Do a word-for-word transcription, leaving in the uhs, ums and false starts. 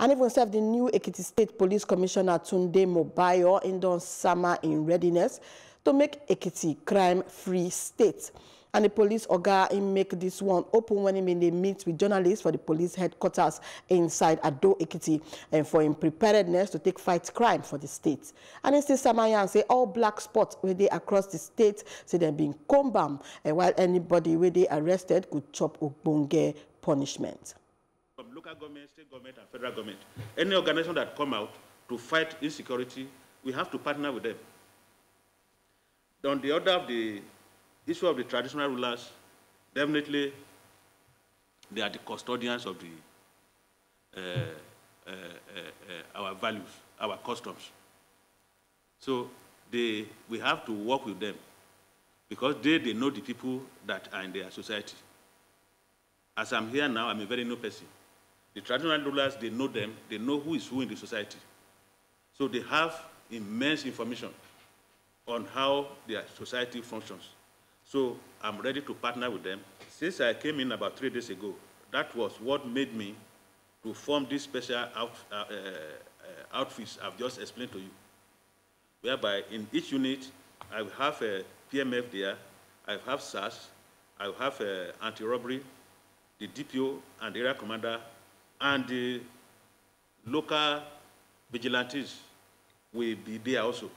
And even serve the new Ekiti State Police Commissioner Tunde Mobile in Don Sama in readiness to make Ekiti crime-free state. And the police oga in make this one open when he they meet with journalists for the police headquarters inside Ado Ekiti and for in preparedness to take fight crime for the state. And instead Samayan say all black spots where they across the state say they've been combam, and while anybody where they arrested could chop ogbonge punishment. From local government, state government and federal government, any organization that come out to fight insecurity, we have to partner with them. On the order of the issue of the traditional rulers, definitely they are the custodians of the, uh, uh, uh, uh, our values, our customs. So they, we have to work with them because they, they know the people that are in their society. As I'm here now, I'm a very new person. The traditional rulers, they know them, they know who is who in the society. So they have immense information on how their society functions. So I'm ready to partner with them. Since I came in about three days ago, that was what made me to form this special out, uh, uh, outfits I've just explained to you, whereby in each unit, I have a P M F there, I have SARS, I have anti-robbery, the D P O and the area commander, and the local vigilantes will be there also.